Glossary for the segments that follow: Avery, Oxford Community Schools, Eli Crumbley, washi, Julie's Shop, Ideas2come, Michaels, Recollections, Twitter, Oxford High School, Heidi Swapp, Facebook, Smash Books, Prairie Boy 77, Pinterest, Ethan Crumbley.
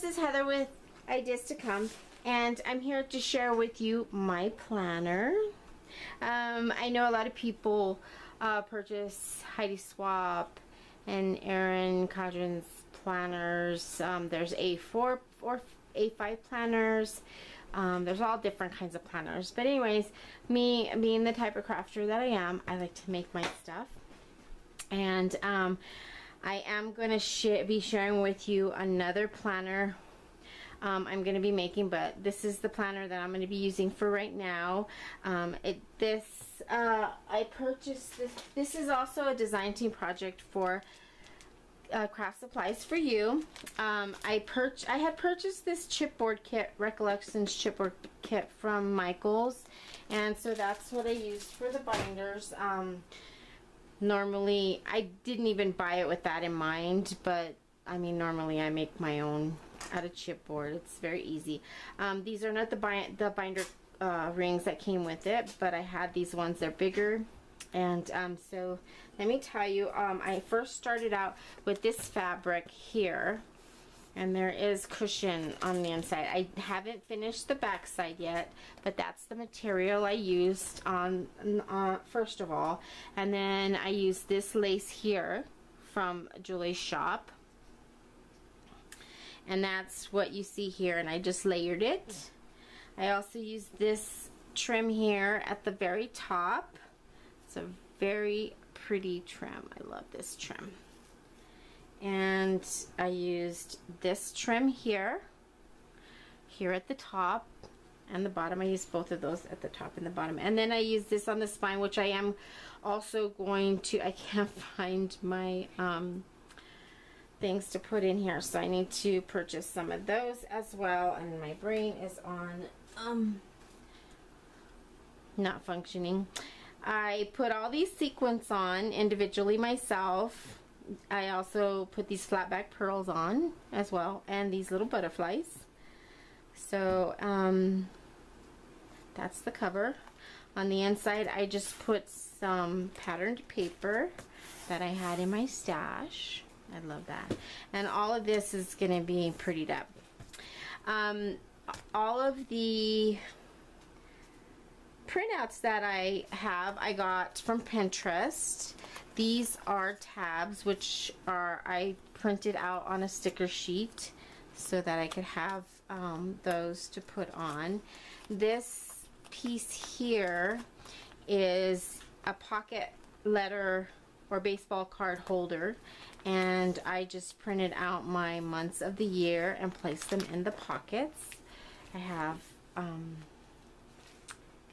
this is Heather with Ideas to Come, and I'm here to share with you my planner. I know a lot of people purchase Heidi Swapp and Erin Condren's planners. There's A4 or A5 planners. There's all different kinds of planners. But anyways, me being the type of crafter that I am, I like to make my stuff. And I am going to be sharing with you another planner I'm going to be making, but this is the planner that I'm going to be using for right now. I purchased this. This is also a design team project for craft supplies for you. I had purchased this chipboard kit, Recollections chipboard kit from Michaels, and so that's what I used for the binders. Normally, I didn't even buy it with that in mind, but I mean, normally I make my own out of chipboard. It's very easy. These are not the binder rings that came with it, but I had these ones. They're bigger. And so let me tell you, I first started out with this fabric here, and there is cushion on the inside. I haven't finished the back side yet, but that's the material I used on first of all. And then I used this lace here from Julie's Shop, and that's what you see here, and I just layered it. I also used this trim here at the very top. It's a very pretty trim. I love this trim. And I used this trim here at the top and the bottom. I used both of those at the top and the bottom. And then I used this on the spine, which I am also going to, I can't find my things to put in here, so I need to purchase some of those as well. And my brain is on not functioning. I put all these sequins on individually myself. I also put these flat back pearls on as well, and these little butterflies. So that's the cover. On the inside, I just put some patterned paper that I had in my stash. I love that. And all of this is going to be prettied up. All of the printouts that I have, I got from Pinterest. These are tabs, which are I printed out on a sticker sheet so that I could have those to put on. This piece here is a pocket letter or baseball card holder, and I just printed out my months of the year and placed them in the pockets. I have gonna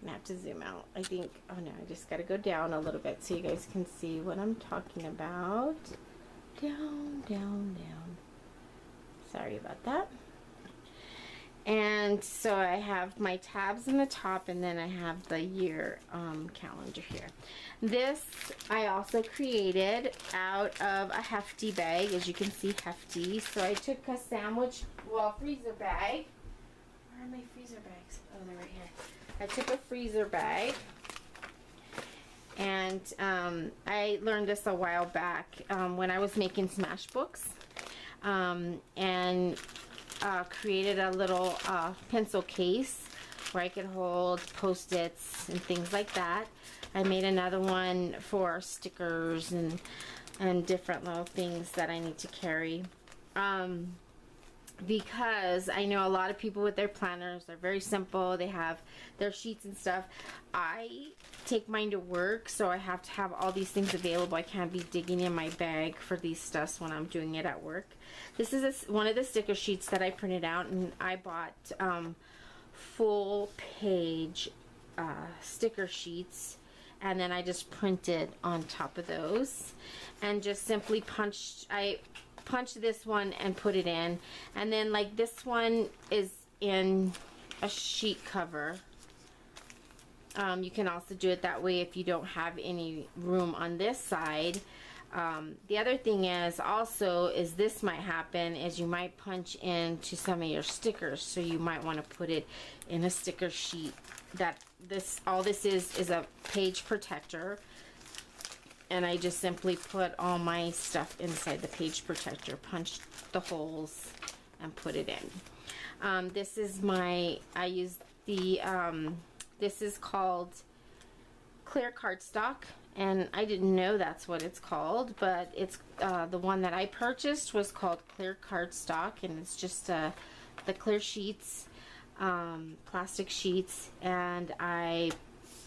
have to zoom out, I think. Oh no, I just gotta go down a little bit so you guys can see what I'm talking about. Down, down, down. Sorry about that. And so I have my tabs in the top, and then I have the year calendar here. This I also created out of a Hefty bag, as you can see, Hefty. So I took a sandwich, well, freezer bag. Where are my freezer bags? Oh, they're right here. I took a freezer bag, and I learned this a while back when I was making Smash Books, and created a little pencil case where I could hold Post-its and things like that. I made another one for stickers and different little things that I need to carry. Because I know a lot of people with their planners, they're very simple, they have their sheets and stuff. I take mine to work, so I have to have all these things available. I can't be digging in my bag for these stuffs when I'm doing it at work. This is one of the sticker sheets that I printed out, and I bought full page sticker sheets, and then I just printed on top of those and just simply punched this one and put it in. And then like this one is in a sheet cover. You can also do it that way if you don't have any room on this side. The other thing is also is this might happen is you might punch into some of your stickers, so you might want to put it in a sticker sheet. That this all this is a page protector, and I just simply put all my stuff inside the page protector, punched the holes and put it in. This is my, I use the, this is called clear cardstock, and I didn't know that's what it's called, but it's the one that I purchased was called clear cardstock, and it's just the clear sheets, plastic sheets, and I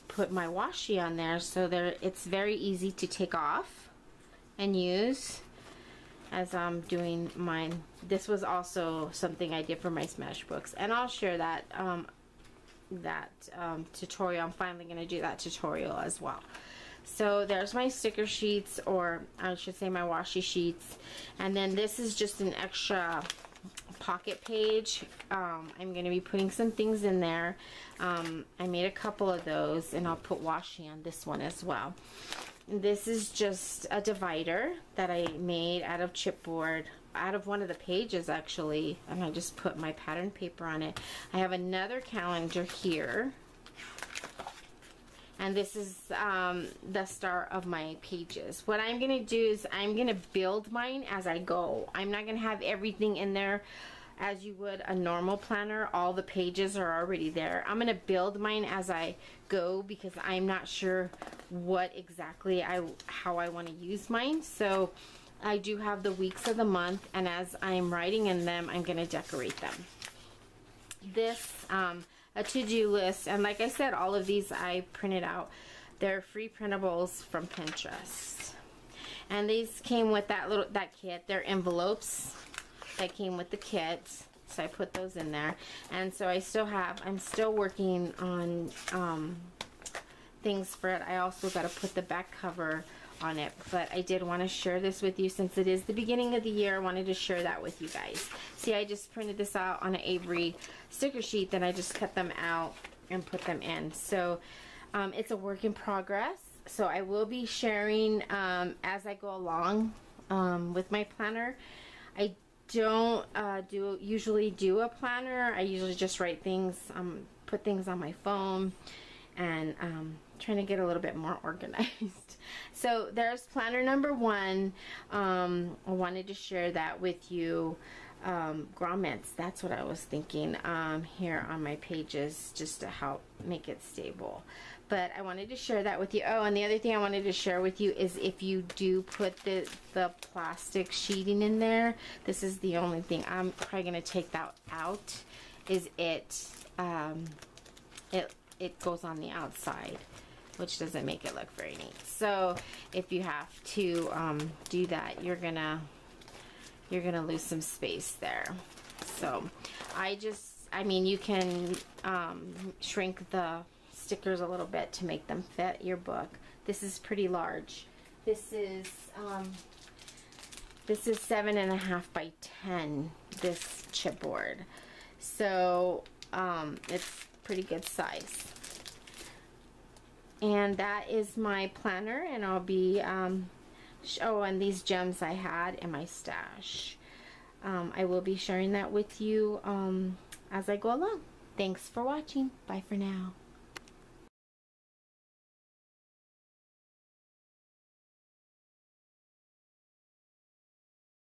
put my washi on there, so there it's very easy to take off and use as I'm doing mine. This was also something I did for my Smash Books, and I'll share that tutorial. I'm finally going to do that tutorial as well. So there's my sticker sheets, or I should say my washi sheets, and then this is just an extra pocket page. I'm going to be putting some things in there. I made a couple of those, and I'll put washi on this one as well. This is just a divider that I made out of chipboard, out of one of the pages actually, and I just put my pattern paper on it. I have another calendar here, and this is the start of my pages. What I'm going to do is I'm going to build mine as I go. I'm not going to have everything in there as you would a normal planner. All the pages are already there. I'm going to build mine as I go because I'm not sure what exactly how I want to use mine. So I do have the weeks of the month, and as I'm writing in them, I'm going to decorate them. This a to-do list, and like I said, all of these I printed out. They're free printables from Pinterest, and these came with that kit. They're envelopes that came with the kit, so I put those in there. And so I'm still working on things for it. I also got to put the back cover on it, but I did want to share this with you since it is the beginning of the year. I wanted to share that with you guys. See, I just printed this out on an Avery sticker sheet, then I just cut them out and put them in. So it's a work in progress, so I will be sharing as I go along with my planner. I don't usually do a planner. I usually just write things, put things on my phone, and trying to get a little bit more organized. So there's planner number one. I wanted to share that with you. Grommets, that's what I was thinking here on my pages, just to help make it stable. But I wanted to share that with you. Oh, and the other thing I wanted to share with you is if you do put the plastic sheeting in there, this is the only thing I'm probably going to take that out, is it goes on the outside, which doesn't make it look very neat. So if you have to do that, you're gonna lose some space there. So I mean you can shrink the stickers a little bit to make them fit your book. This is pretty large. This is 7.5 by 10, this chipboard. So it's pretty good size. And that is my planner, and I'll be oh, and these gems I had in my stash. I will be sharing that with you as I go along. Thanks for watching. Bye for now.